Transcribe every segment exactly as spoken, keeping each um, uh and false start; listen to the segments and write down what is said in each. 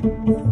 Thank you.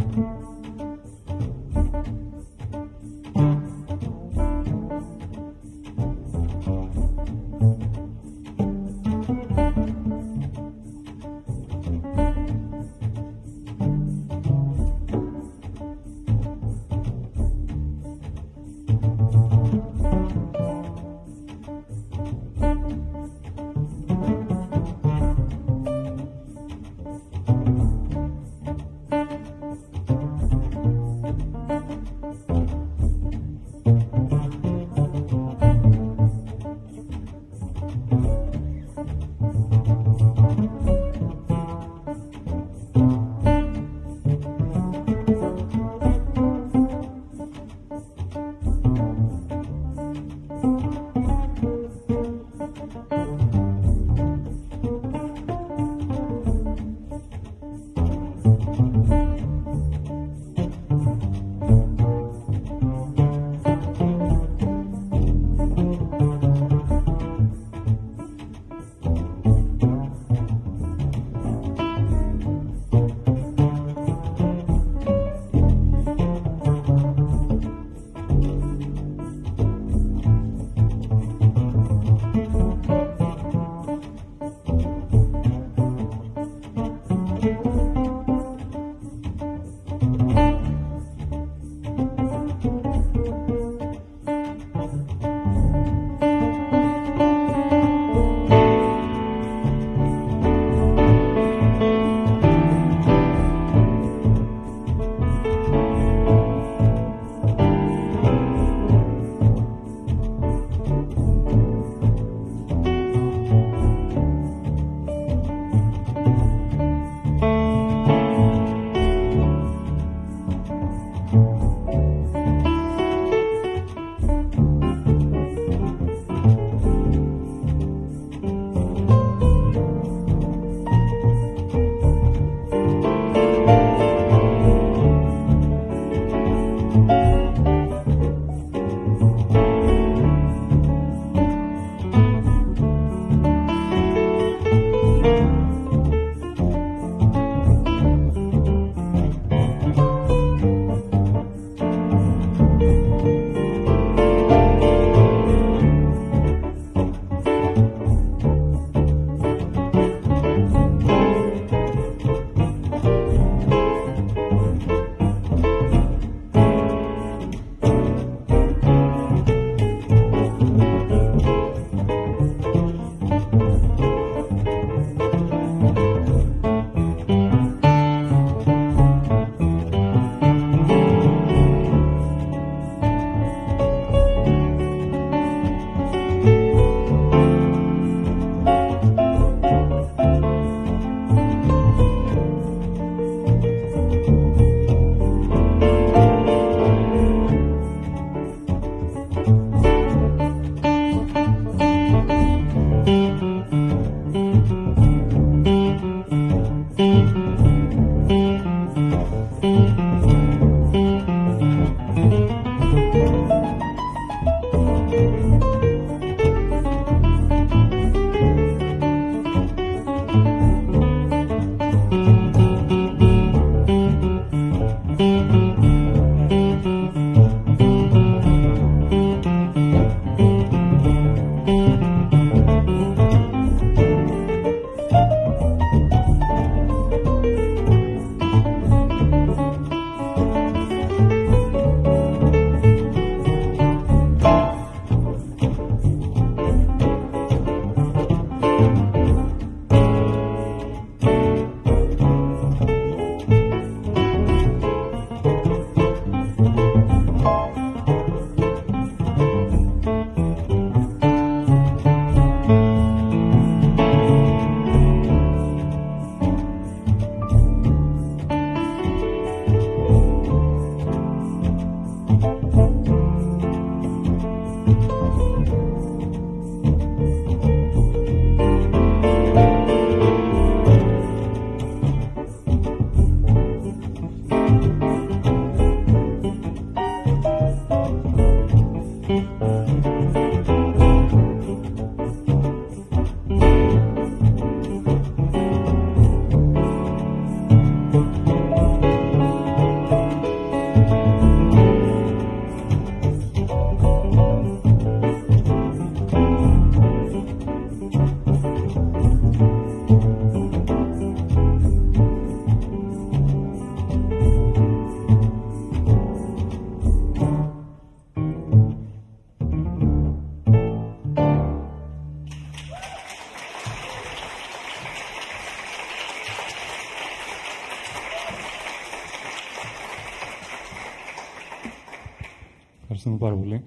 Ευχαριστούμε πάρα πολύ.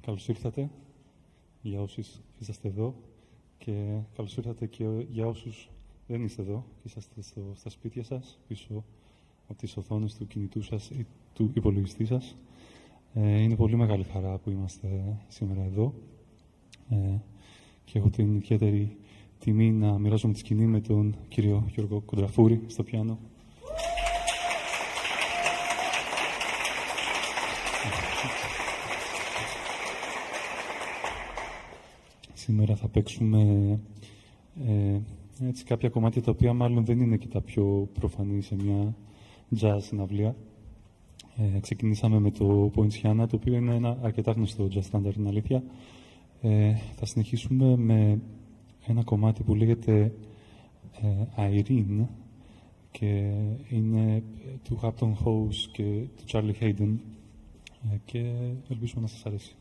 Καλώς ήρθατε για όσους είσαστε εδώ και καλώς ήρθατε και για όσους δεν είστε εδώ και είσαστε στο, στα σπίτια σας, πίσω από τις οθόνες του κινητού σας ή του υπολογιστή σας. Ε, είναι πολύ μεγάλη χαρά που είμαστε σήμερα εδώ ε, και έχω την ιδιαίτερη τιμή να μοιράζομαι τη σκηνή με τον κύριο Γιώργο Κοντραφούρη στο πιάνο. Σήμερα θα παίξουμε ε, έτσι, κάποια κομμάτια τα οποία μάλλον δεν είναι και τα πιο προφανή σε μια jazz συναυλία. Ε, ξεκινήσαμε με το Poinciana, το οποίο είναι ένα αρκετά γνωστό jazz standard, είναι αλήθεια. Ε, θα συνεχίσουμε με ένα κομμάτι που λέγεται ε, Irene και είναι του Hampton House και του Charlie Hayden ε, και ελπίζουμε να σας αρέσει.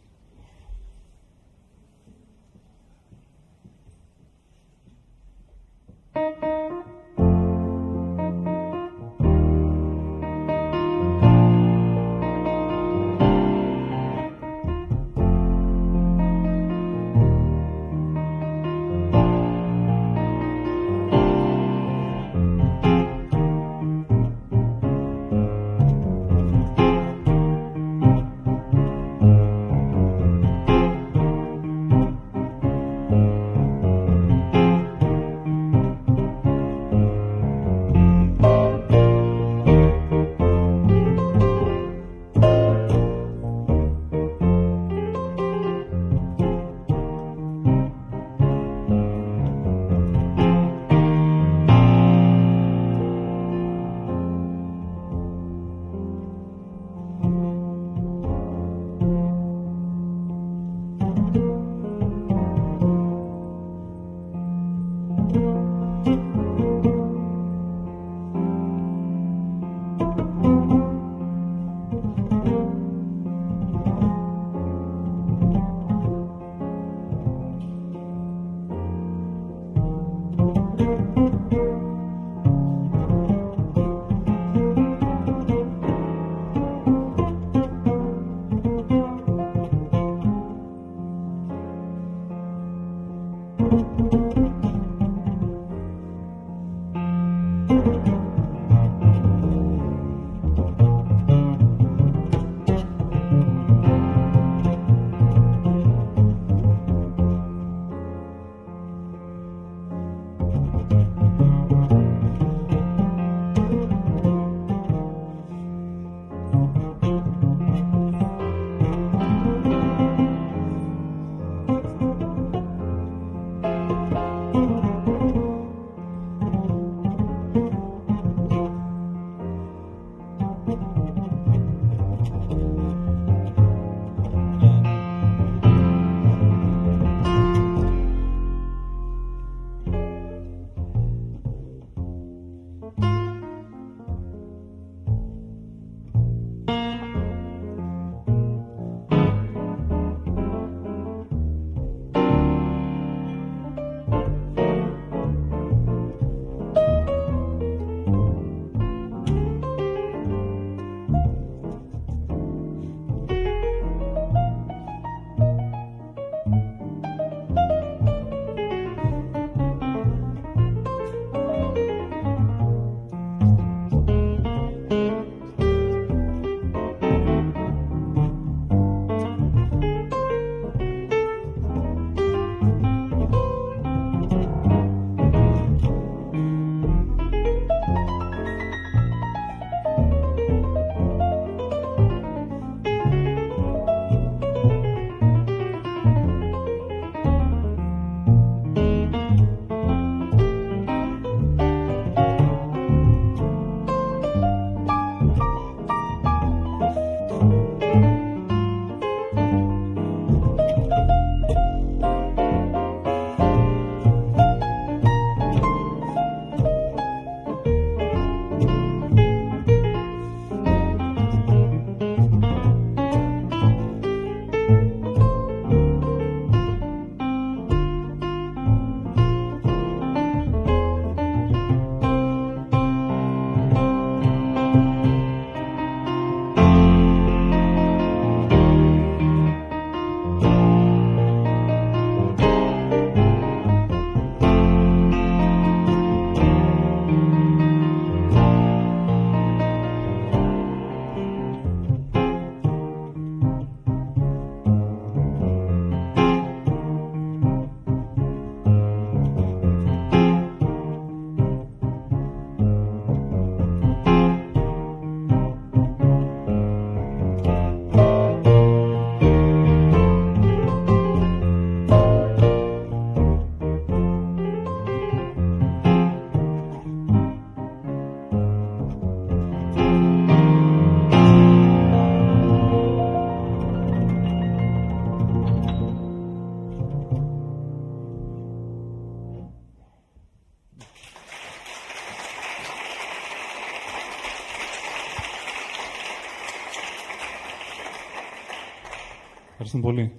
Ευχαριστούμε πολύ.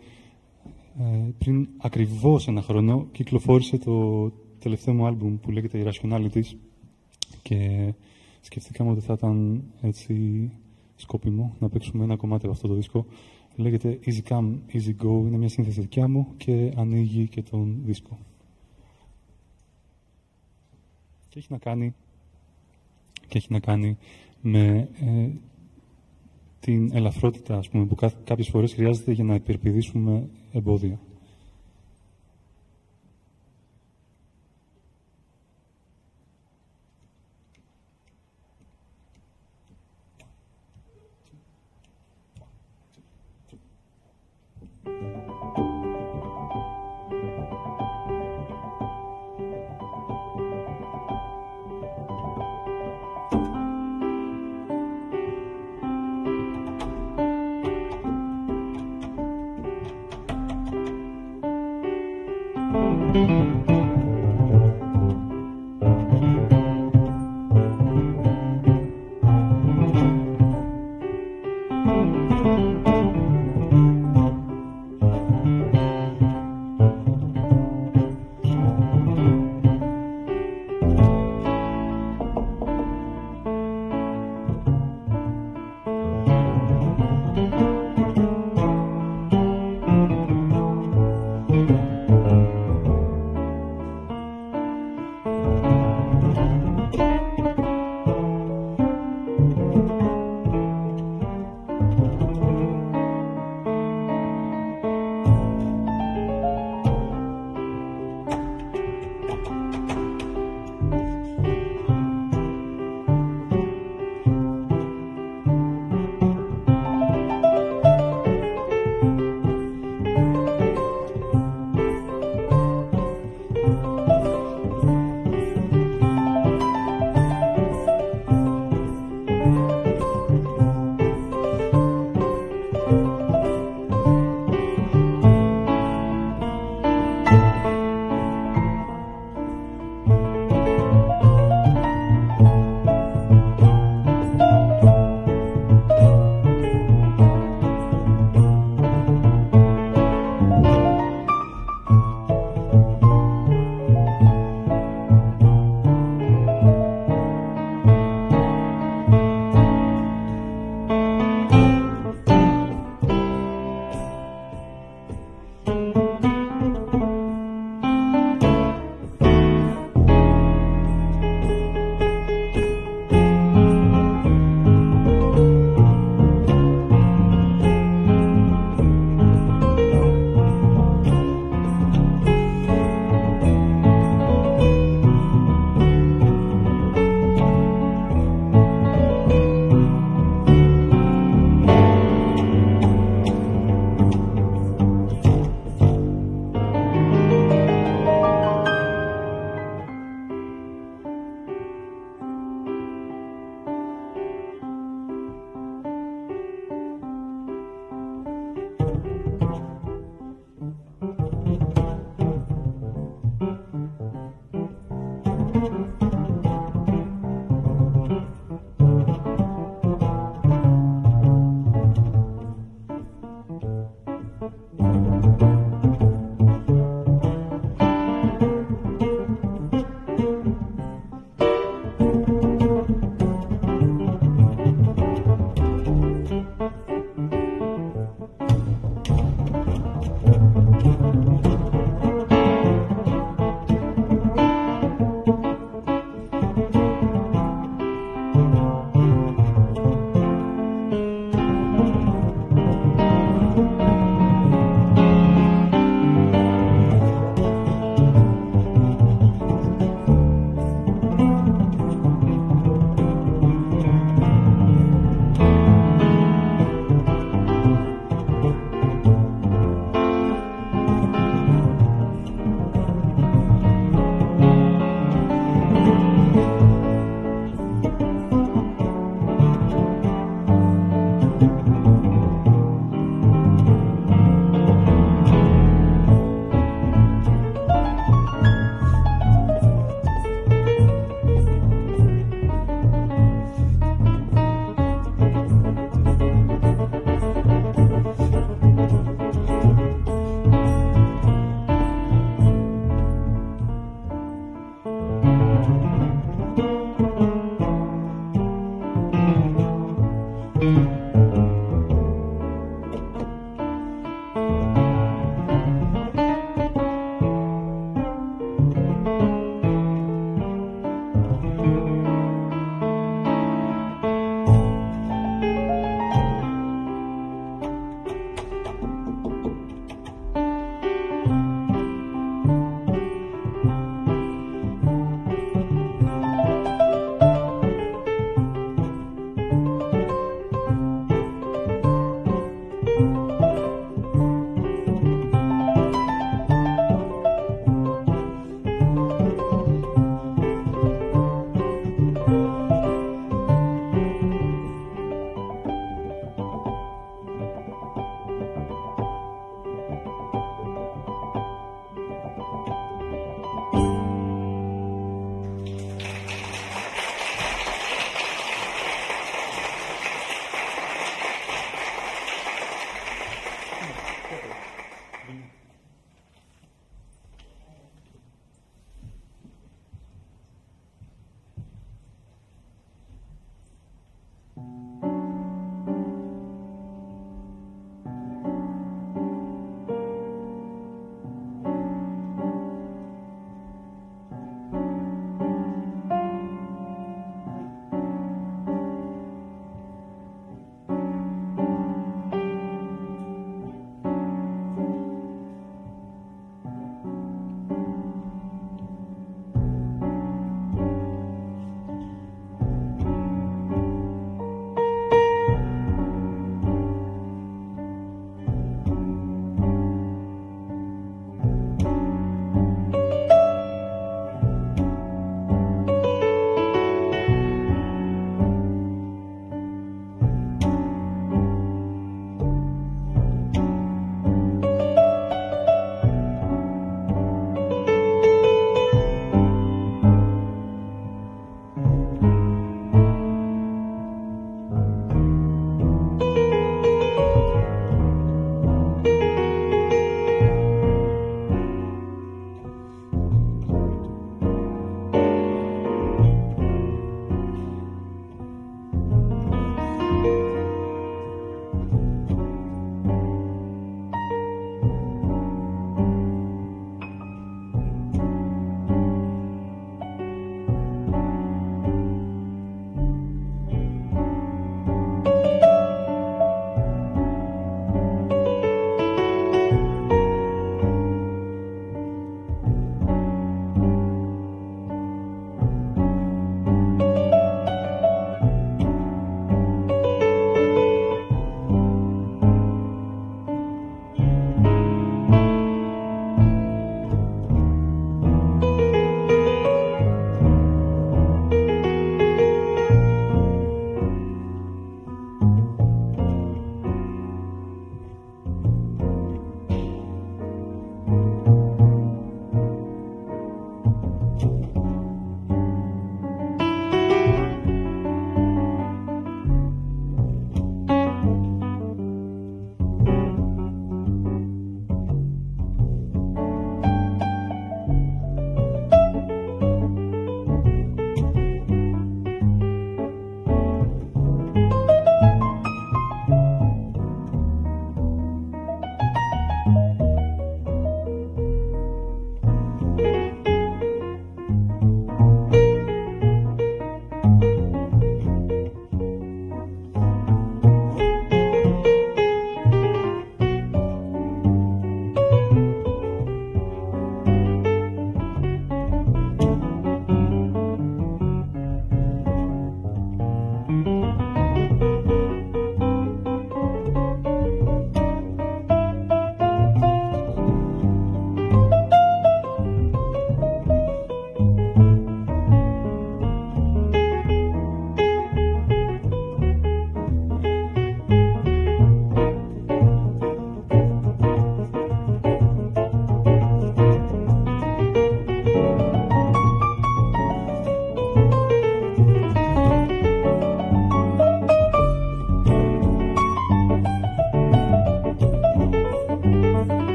Ε, πριν ακριβώς ένα χρόνο κυκλοφόρησε το τελευταίο μου άλμπουμ που λέγεται Irrationalities και σκεφτήκαμε ότι θα ήταν έτσι σκόπιμο να παίξουμε ένα κομμάτι από αυτό το δίσκο. Λέγεται Easy come, easy go, είναι μια σύνθεση δικιά μου και ανοίγει και τον δίσκο. Και έχει να κάνει, και έχει να κάνει με ε, την ελαφρότητα, ας πούμε, που κάποιες φορές χρειάζεται για να υπερπηδήσουμε εμπόδια.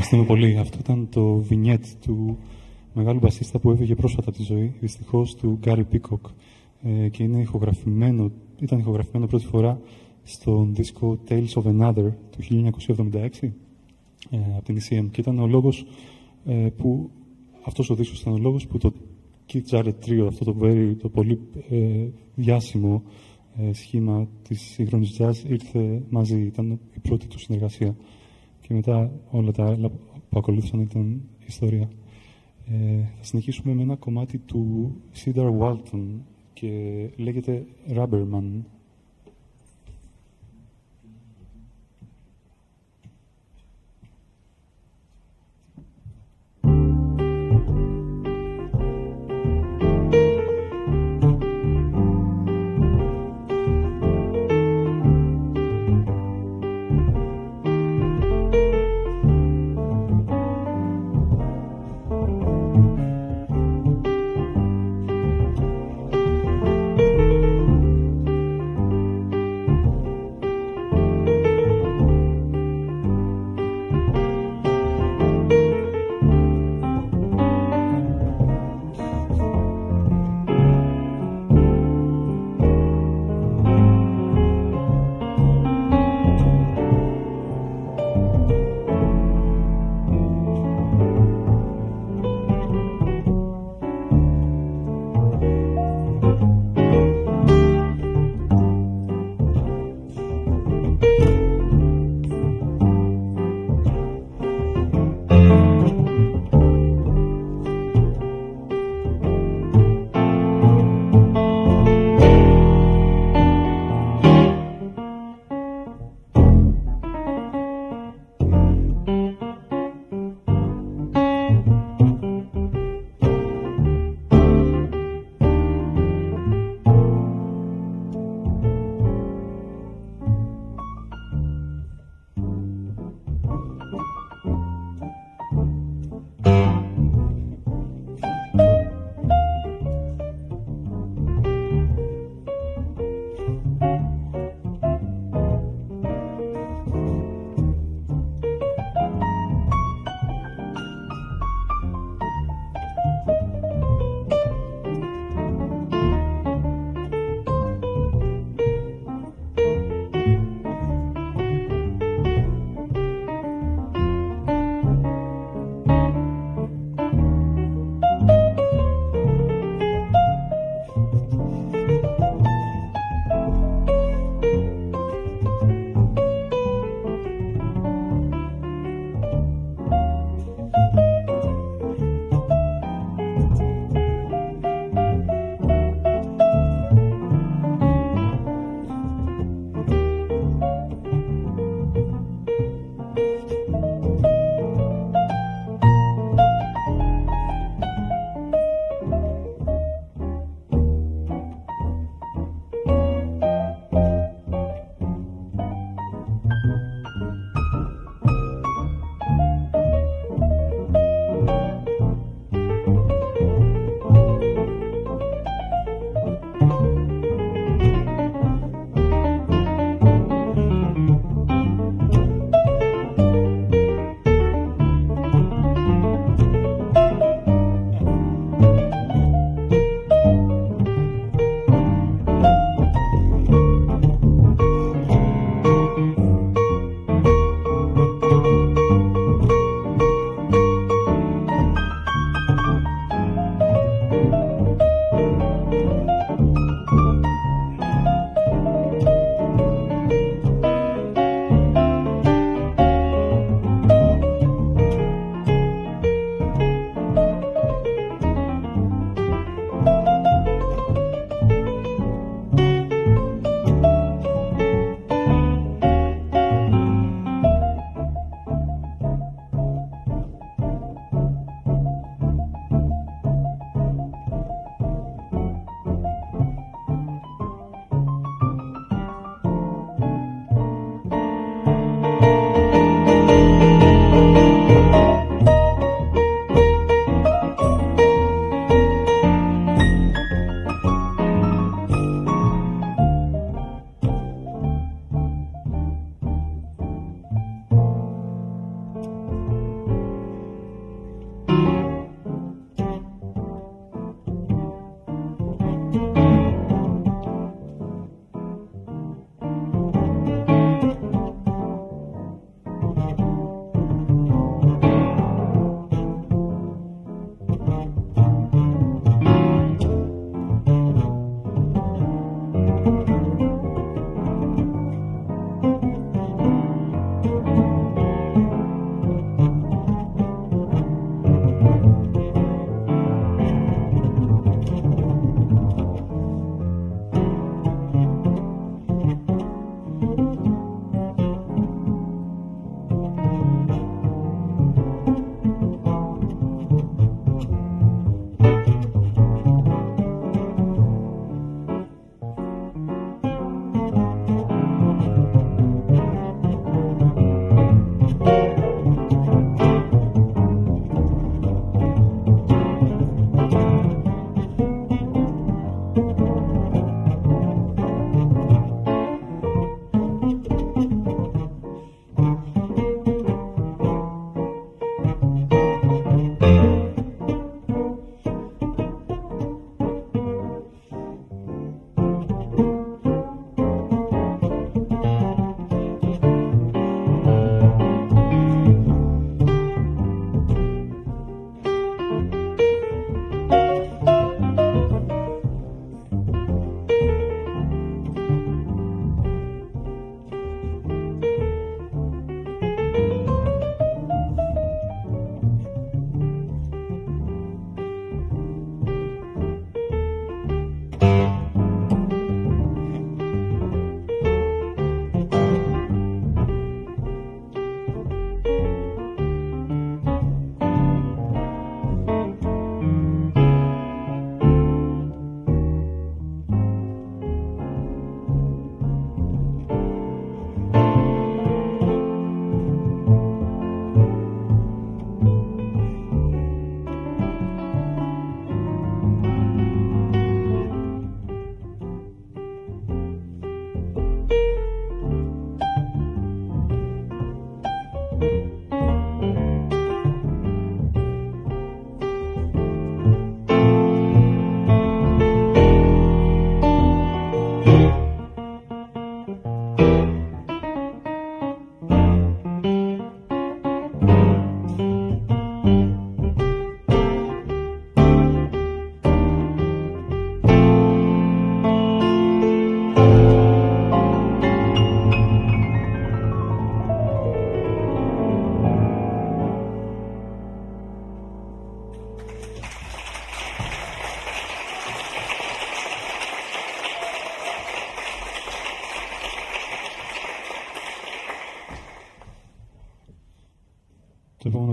Ευχαριστούμε πολύ. Αυτό ήταν το βινιέτ του μεγάλου μπασίστα που έφυγε πρόσφατα από τη ζωή, δυστυχώς, του Gary Peacock. Ε, και είναι ηχογραφημένο, ήταν ηχογραφημένο πρώτη φορά στον δίσκο Tales of Another του χίλια εννιακόσια εβδομήντα έξι ε, από την άι σι εμ. Και ήταν ο λόγος ε, που αυτός ο δίσκος ήταν ο λόγος που το Keith Jarrett Trio, αυτό το, very, το πολύ ε, διάσημο ε, σχήμα της σύγχρονης jazz, ήρθε μαζί. Ήταν η πρώτη του συνεργασία. Και μετά όλα τα άλλα που ακολούθησαν ήταν ιστορία. Ε, θα συνεχίσουμε με ένα κομμάτι του Cedar Walton και λέγεται Rubberman.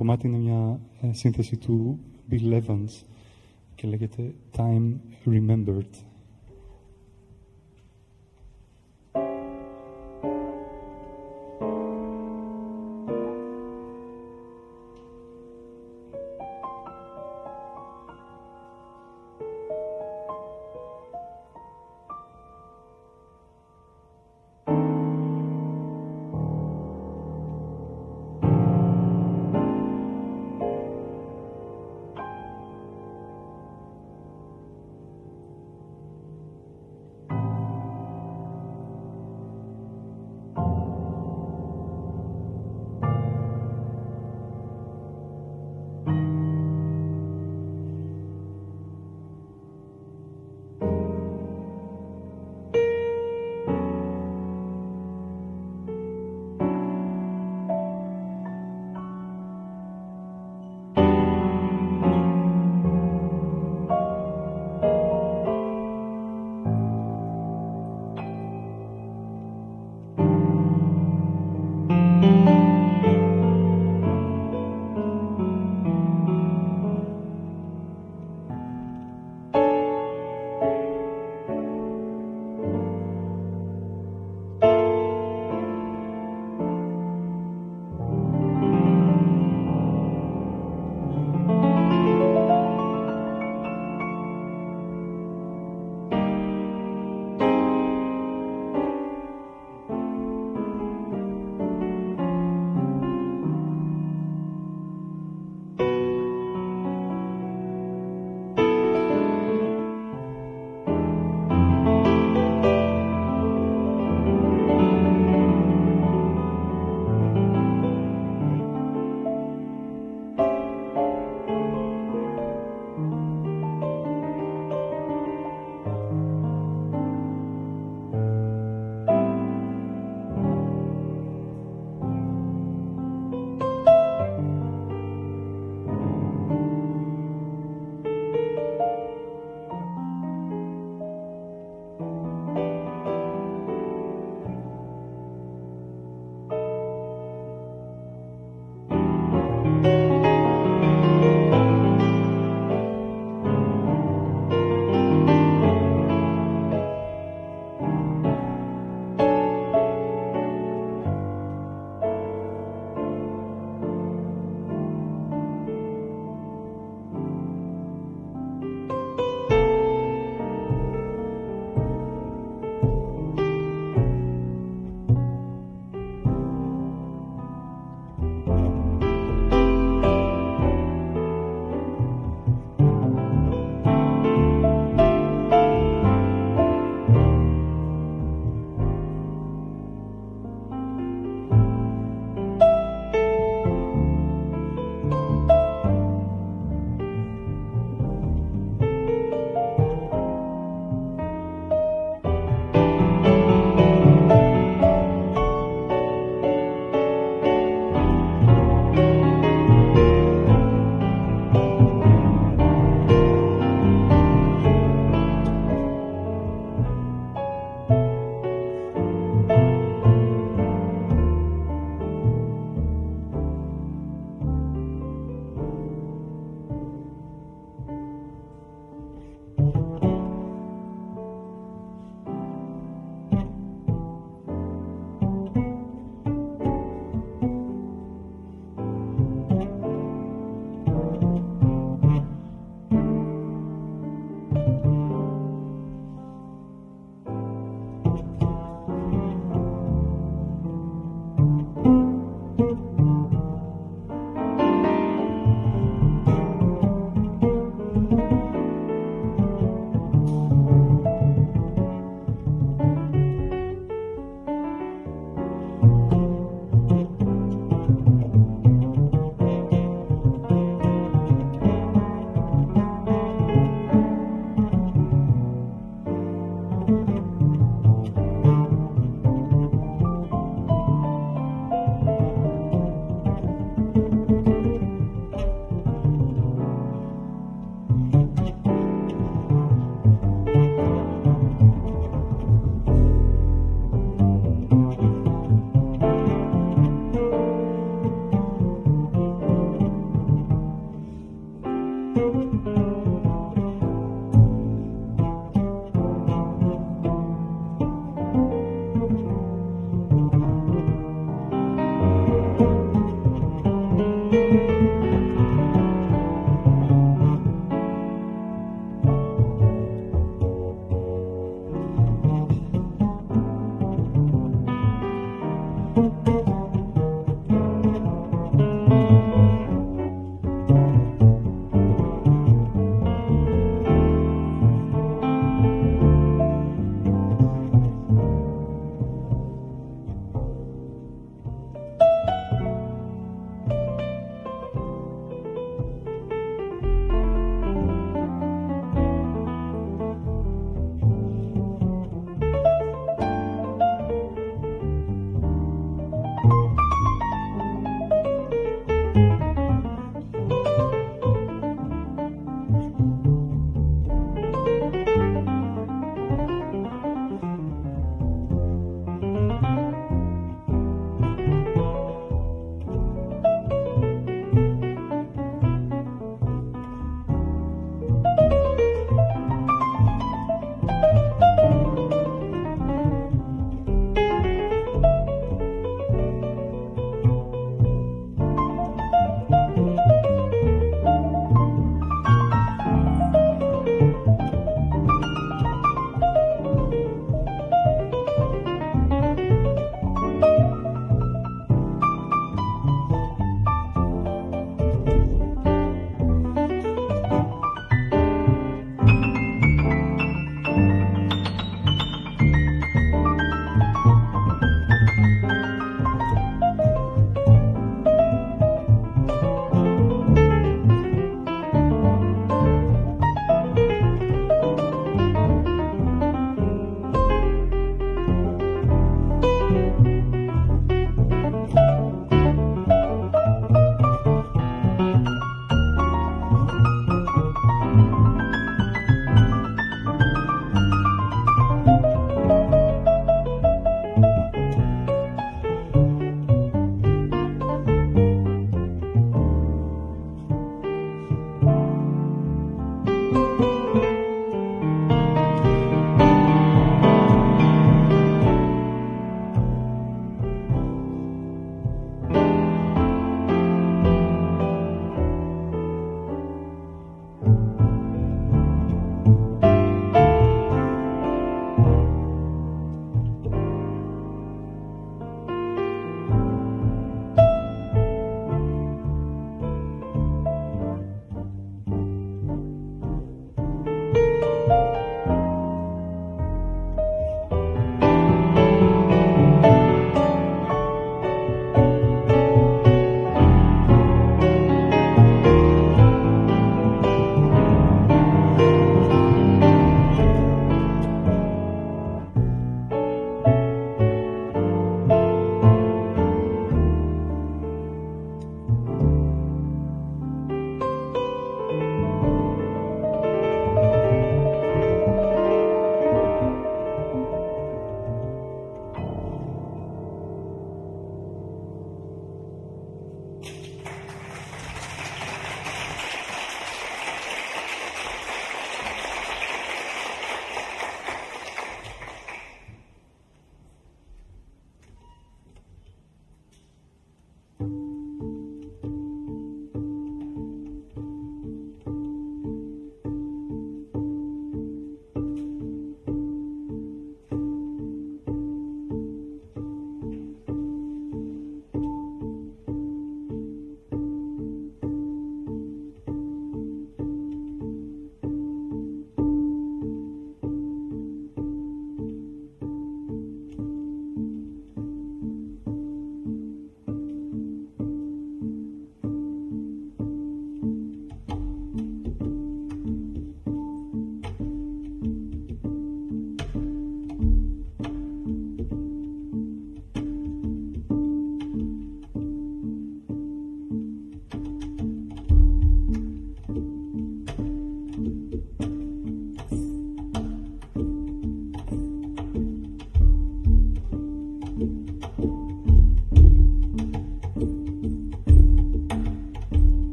κομμάτι είναι μια ε, σύνθεση του Bill Evans και λέγεται Time Remembered.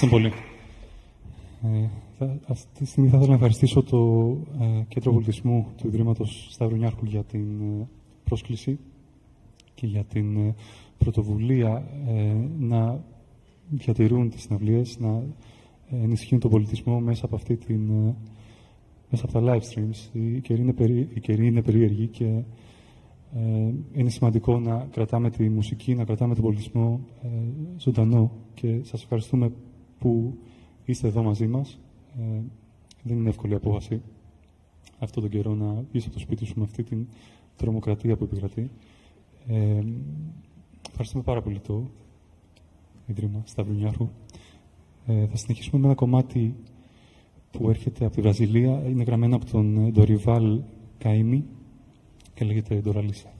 Ευχαριστώ πολύ. Ε, θα, αυτή τη στιγμή θα ήθελα να ευχαριστήσω το ε, Κέντρο Πολιτισμού του Ιδρύματος Σταύρου Νιάρχου για την ε, πρόσκληση και για την ε, πρωτοβουλία ε, να διατηρούν τις συναυλίες, να ενισχύουν τον πολιτισμό μέσα από, αυτή την, ε, μέσα από τα live streams. Η καιρή είναι, περί, η καιρή είναι περίεργη και ε, είναι σημαντικό να κρατάμε τη μουσική, να κρατάμε τον πολιτισμό ε, ζωντανό και σας ευχαριστούμε που είστε εδώ μαζί μας. Ε, δεν είναι εύκολη απόφαση αυτόν τον καιρό να είσαι από το σπίτι σου με αυτή την τρομοκρατία που επικρατεί. Ε, ευχαριστούμε πάρα πολύ το Ίδρυμα Σταύρου Νιάρχου. Ε, θα συνεχίσουμε με ένα κομμάτι που έρχεται από τη Βραζιλία. Είναι γραμμένο από τον Dorival Caymi και λέγεται Ντοραλίσα.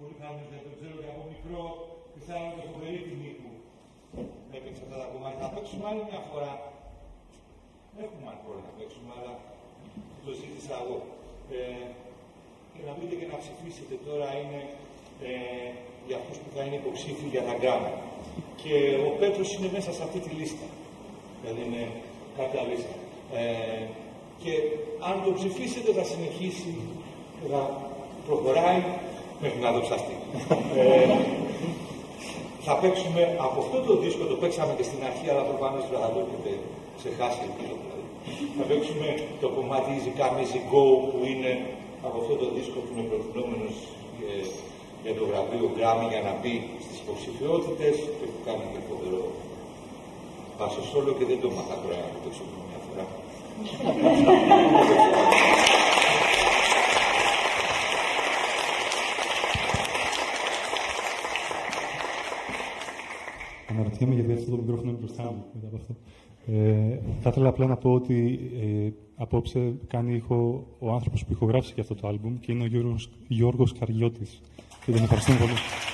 πολύ χαρούμενος γιατί τον ξέρω και από μικρό, και θέλω να το φοβερή τιμή που έπαιξε αυτά τα κομμάτια. Θα παίξουμε άλλη μια φορά. Έχουμε άλλη φορά να παίξουμε, αλλά το ζήτησα εγώ. Ε, και να πείτε και να ψηφίσετε τώρα είναι ε, για αυτούς που θα είναι υποψήφοι για τα γκάμα. Και ο Πέτρος είναι μέσα σε αυτή τη λίστα. Δηλαδή είναι κάποια λίστα. Ε, και αν το ψηφίσετε θα συνεχίσει, θα προχωράει μέχρι να το ψαχτεί. ε, θα παίξουμε από αυτό το δίσκο, το παίξαμε και στην αρχή, αλλά προφανώς τώρα θα το έχετε ξεχάσει. Θα παίξουμε το κομμάτι Easy come, easy go που είναι από αυτό το δίσκο που είναι προτινόμενος ε, για το βραβείο Grammy για να μπει στις υποψηφιότητες και που κάνει και φοβερό πάσο σόλο και δεν το μάθα τώρα να το παίξουμε μια φορά. Αναρωτιέμαι γιατί αυτό το μικρόφωνο είναι μπροστά μου μετά από αυτό. Ε, θα ήθελα απλά να πω ότι ε, απόψε κάνει ήχο ο άνθρωπος που ηχογράφησε και αυτό το άλμπουμ και είναι ο Γιώργος, Γιώργος Καριώτης. Και τον ευχαριστούμε πολύ.